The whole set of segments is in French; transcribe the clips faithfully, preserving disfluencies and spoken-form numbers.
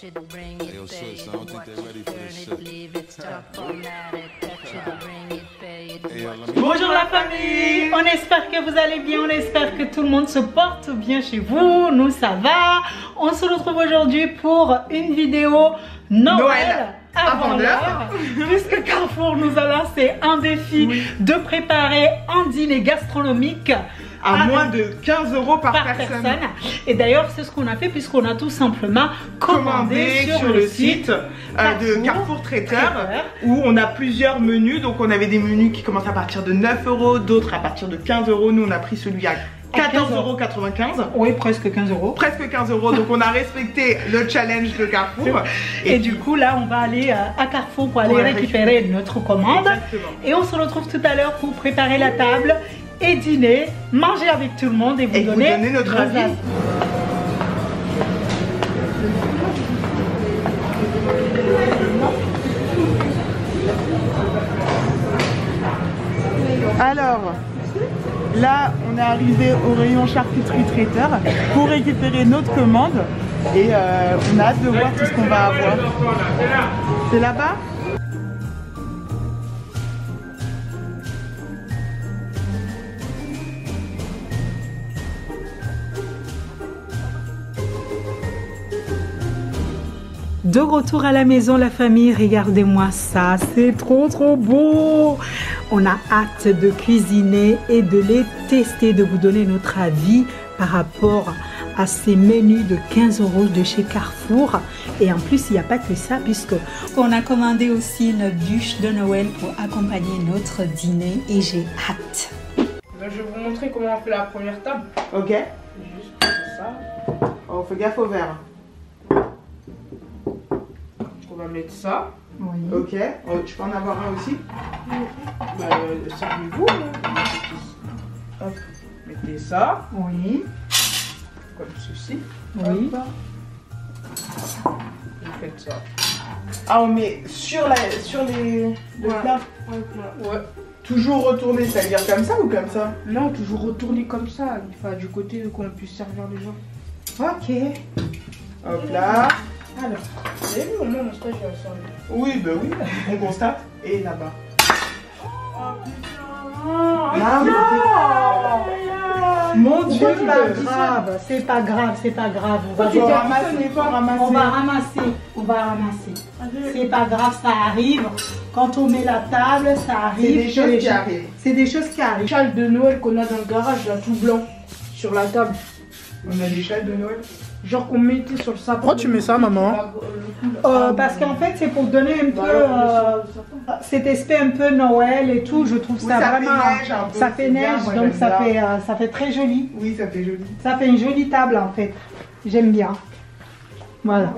touch it, bring it, yo, pay sis, it, watch it, turn it, leave it, stop, all at it, touch it, bring it, pay it, watch it. Bonjour la famille, on espère que vous allez bien, on espère que tout le monde se porte bien chez vous, nous ça va. On se retrouve aujourd'hui pour une vidéo Noël, Noël. Avant l'heure, puisque Carrefour nous a lancé un défi, oui, de préparer un dîner gastronomique à moins de quinze euros par, par personne. personne. Et d'ailleurs, c'est ce qu'on a fait puisqu'on a tout simplement commandé, commandé sur, sur le site, site euh, de Carrefour Traiteur, Traiteur où on a plusieurs menus. Donc on avait des menus qui commencent à partir de neuf euros, d'autres à partir de quinze euros. Nous, on a pris celui à quatorze euros quatre-vingt-quinze. Oui, presque quinze euros. Presque quinze euros. Donc on a respecté le challenge de Carrefour. Et, et du coup là on va aller à Carrefour pour aller récupérer, récupérer notre commande. Exactement. Et on se retrouve tout à l'heure pour préparer la table et dîner, manger avec tout le monde et vous, et donner, vous donner notre avis. avis. Alors, là, on est arrivé au rayon charcuterie traiteur pour récupérer notre commande et euh, on a hâte de voir tout ce qu'on va avoir. C'est là-bas ? De retour à la maison, la famille, regardez-moi ça, c'est trop trop beau. On a hâte de cuisiner et de les tester, de vous donner notre avis par rapport à ces menus de quinze euros de chez Carrefour. Et en plus, il n'y a pas que ça, puisque on a commandé aussi une bûche de Noël pour accompagner notre dîner et j'ai hâte. Je vais vous montrer comment on fait la première table. Ok. Juste comme ça. Oh, fais gaffe au verre. On va mettre ça. Oui. Ok. Oh, je peux en avoir un aussi. Oui. Bah, servez-vous. Hop. Mettez ça. Oui. Comme ceci. Oui. Hop. Vous faites ça. Ah, on met sur, la, sur les, le ouais. plat. Ouais. Ouais. Toujours retourner, c'est-à-dire comme ça ou comme ça? Non, toujours retourner comme ça. Enfin, du côté qu'on puisse servir les gens. Ok. Hop là. Alors, vous avez vu au moins mon stage est ensemble? Oui, ben oui, on constate. Et là-bas. Oh, là, mon Dieu, c'est pas grave, c'est pas grave, c'est pas grave. On va, on va ramasser, on va ramasser, on va ramasser. C'est pas grave, ça arrive. Quand on met la table, ça arrive. C'est des choses qui arrivent. C'est des choses qui arrivent. Châle de Noël qu'on a dans le garage, là, tout blanc, sur la table. On a des châles de Noël. Genre qu'on mettait sur le sapin. Pourquoi tu mets ça, maman? euh, Parce qu'en fait, c'est pour donner un peu euh, cet aspect un peu Noël et tout. Je trouve ça, oui, ça vraiment. Fait neige, peu, ça fait neige, bien, donc ça fait, euh, ça fait très joli. Oui, ça fait joli. Ça fait une jolie table en fait. J'aime bien. Voilà.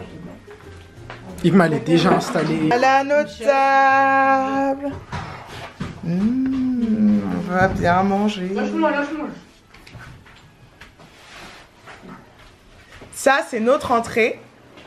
Il m'allait déjà installé. Voilà notre table. Mmh, on va bien manger. Lâche-moi, lâche-moi. Ça, c'est notre entrée.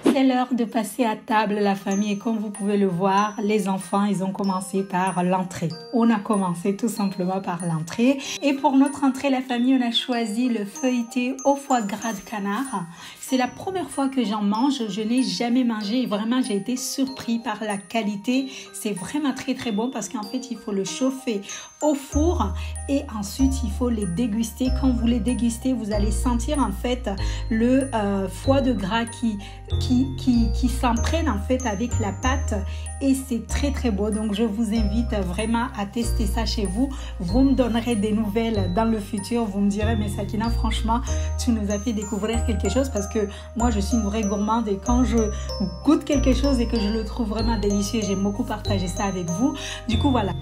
C'est l'heure de passer à table, la famille. Et comme vous pouvez le voir, les enfants, ils ont commencé par l'entrée. On a commencé tout simplement par l'entrée. Et pour notre entrée, la famille, on a choisi le feuilleté au foie gras de canard. C'est la première fois que j'en mange. Je n'ai jamais mangé et vraiment, j'ai été surpris par la qualité. C'est vraiment très, très bon parce qu'en fait, il faut le chauffer au four et ensuite, il faut les déguster. Quand vous les dégustez, vous allez sentir en fait le euh, foie de gras qui... qui qui, qui s'imprègne en fait avec la pâte et c'est très très beau. Donc je vous invite vraiment à tester ça chez vous. Vous me donnerez des nouvelles dans le futur, vous me direz mais Sakina, franchement tu nous as fait découvrir quelque chose, parce que moi je suis une vraie gourmande et quand je goûte quelque chose et que je le trouve vraiment délicieux, j'aime beaucoup partager ça avec vous. Du coup voilà.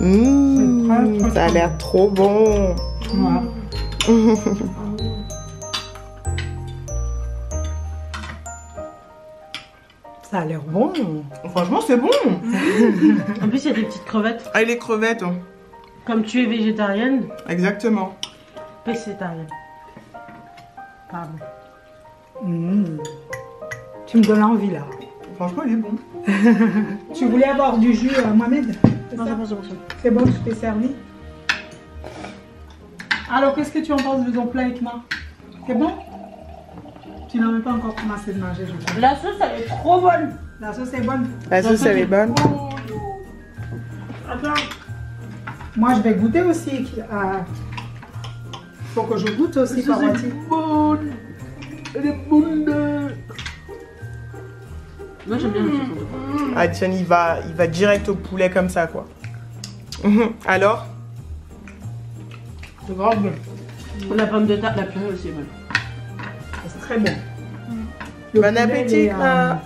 Mmh, ça a l'air trop bon. Mmh. Ça a l'air bon. Franchement, c'est bon. En plus, il y a des petites crevettes. Ah, et les crevettes. Hein. Comme tu es végétarienne. Exactement. Pescétarienne. Pardon. Mmh. Tu me donnes envie, là. Franchement, il est bon. Tu voulais avoir du jus, euh, Mohamed? Non, c'est bon, c'est bon. C'est bon, tu t'es servi. Alors, qu'est-ce que tu en penses de ton plat avec moi? C'est bon? Tu n'as même pas encore commencé de manger, je crois. La sauce, elle est trop bonne. La sauce est bonne. La sauce, elle est bonne. Attends. Moi, je vais goûter aussi. À... Faut que je goûte aussi, Parvati. Elle est bonne. Elle est bonne. Moi, j'aime bien le poulet. Ah, tiens, il va, il va direct au poulet comme ça, quoi. Alors? C'est vraiment bon. La pomme de terre, la purée aussi est bonne. C'est très bon. Le bon appétit, là. Euh...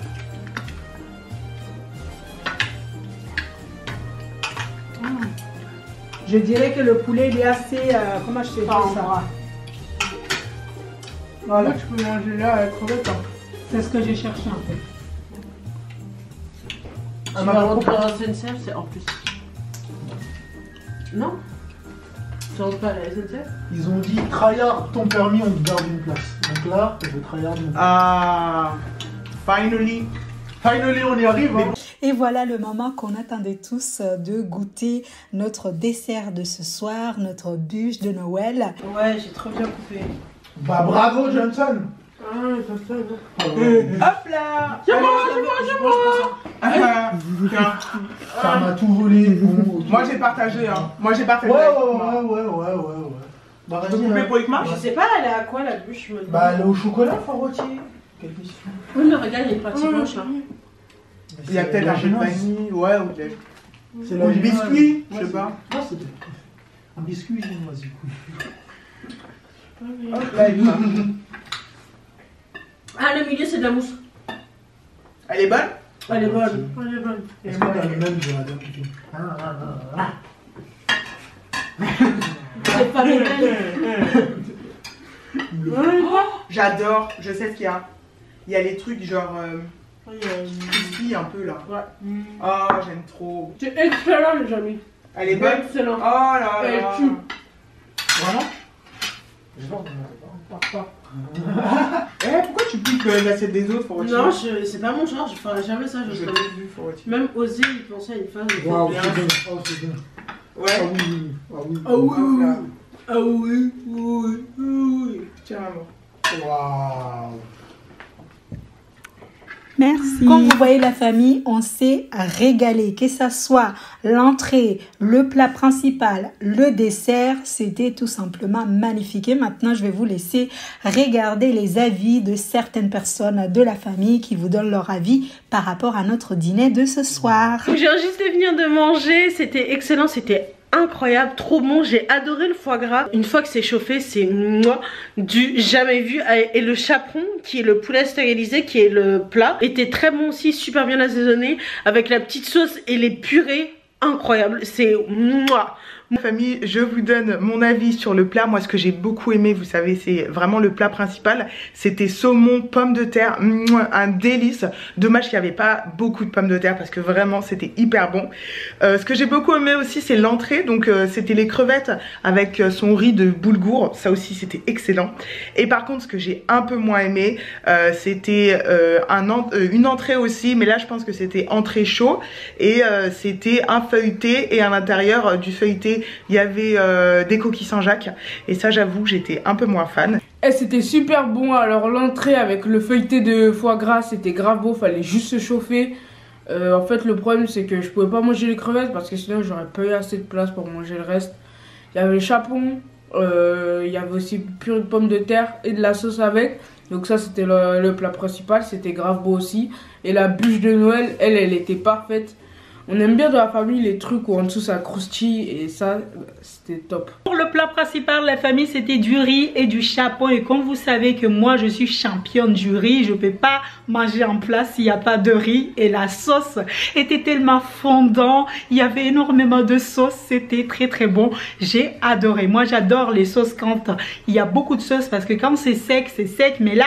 Je dirais que le poulet il est assez. Euh, comment je sais pas ça. Voilà. Là, tu peux manger là avec crevettes. C'est ce que j'ai cherché en fait. Ah, tu vas rentrer dans la S N C F, c'est en plus. Non? Tu rentres pas à la S N C F? Ils ont dit tryhard ton permis, on te garde une place. Donc là, je tryhard mon permis. Ah! Finally! Finally, on y arrive! Hein. Et voilà le moment qu'on attendait tous de goûter notre dessert de ce soir, notre bûche de Noël. Ouais, j'ai trop bien coupé. Bah bravo Johnson. Ah, Johnson. Hop là. C'est moi, c'est moi, c'est moi. Ça m'a tout volé. Moi j'ai partagé, hein. Moi j'ai partagé. Ouais, ouais, ouais, ouais, ouais, ouais. Bah vas-y, coupé pour Icma. Je sais pas, elle est à quoi la bûche? Bah elle est au chocolat, Farotier. Quelle question. Oui, mais regarde, il est pratiquement cher. Il y a peut-être un jus de vanille, ouais, ou okay. C'est le biscuit, je sais pas. Non, c'est un biscuit, j'ai une noisette. Hop là, il va. Ah, le milieu, c'est de la mousse. Elle est bonne? Elle est bonne. Elle est bonne. Elle est bonne. Elle est bonne. Elle est pas belle. J'adore, je sais ce qu'il y a. Il y a les trucs genre. Euh... Oui, euh... Crispy un peu là. Ouais. Mm. Oh, j'aime trop. C'est excellent, les amis. Elle est bonne. Excellent. Oh là là. Elle est tue. Vraiment? Je pense qu'on ne part pas. Eh, pourquoi tu piques l'assiette des autres, Farotier? Non, je... c'est pas mon genre. Je ferais jamais ça. Je serais vu, Farotier. Même oser y penser à une phase. Waouh, c'est bien. Oh, c'est bien. Ouais. Ah oui. Ah oui. Ah oui. Ah oui. Ah oui. Ah oui. Tiens, maman. Waouh. Merci. Comme vous voyez la famille, on s'est régalé. Que ça soit l'entrée, le plat principal, le dessert, c'était tout simplement magnifique. Et maintenant, je vais vous laisser regarder les avis de certaines personnes de la famille qui vous donnent leur avis par rapport à notre dîner de ce soir. J'ai juste de venir de manger, c'était excellent, c'était incroyable, trop bon, j'ai adoré le foie gras. Une fois que c'est chauffé, c'est du jamais vu. Et le chaperon, qui est le poulet stérilisé, qui est le plat, était très bon aussi, super bien assaisonné, avec la petite sauce et les purées, incroyable. C'est moi. Famille, je vous donne mon avis sur le plat. Moi, ce que j'ai beaucoup aimé, vous savez, c'est vraiment le plat principal. C'était saumon, pommes de terre, un délice. Dommage qu'il n'y avait pas beaucoup de pommes de terre parce que vraiment, c'était hyper bon. Euh, ce que j'ai beaucoup aimé aussi, c'est l'entrée. Donc, euh, c'était les crevettes avec son riz de boulgour. Ça aussi, c'était excellent. Et par contre, ce que j'ai un peu moins aimé, euh, c'était euh, un en euh, une entrée aussi. Mais là, je pense que c'était entrée chaud. Et euh, c'était un feuilleté. Et à l'intérieur euh, du feuilleté, il y avait euh, des coquilles Saint-Jacques et ça j'avoue j'étais un peu moins fan. Et c'était super bon. Alors l'entrée avec le feuilleté de foie gras, c'était grave beau, fallait juste se chauffer. Euh, en fait le problème c'est que je pouvais pas manger les crevettes parce que sinon j'aurais pas eu assez de place pour manger le reste. Il y avait le chapon, euh, il y avait aussi purée de pommes de terre et de la sauce avec. Donc ça c'était le, le plat principal, c'était grave beau aussi. Et la bûche de Noël, elle, elle était parfaite. On aime bien dans la famille les trucs où en dessous ça croustille et ça c'était top. Pour le plat principal, la famille c'était du riz et du chapon et comme vous savez que moi je suis championne du riz, je peux pas manger en plat s'il n'y a pas de riz et la sauce était tellement fondante, il y avait énormément de sauce, c'était très très bon, j'ai adoré. Moi j'adore les sauces quand il y a beaucoup de sauce parce que quand c'est sec, c'est sec mais là...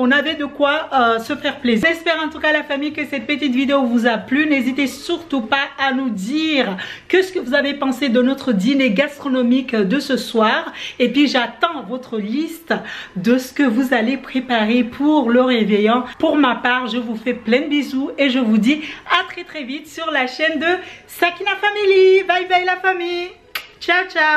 On avait de quoi euh, se faire plaisir. J'espère en tout cas la famille que cette petite vidéo vous a plu. N'hésitez surtout pas à nous dire que ce que vous avez pensé de notre dîner gastronomique de ce soir. Et puis j'attends votre liste de ce que vous allez préparer pour le réveillon. Pour ma part, je vous fais plein de bisous et je vous dis à très très vite sur la chaîne de Sakina Family. Bye bye la famille. Ciao ciao.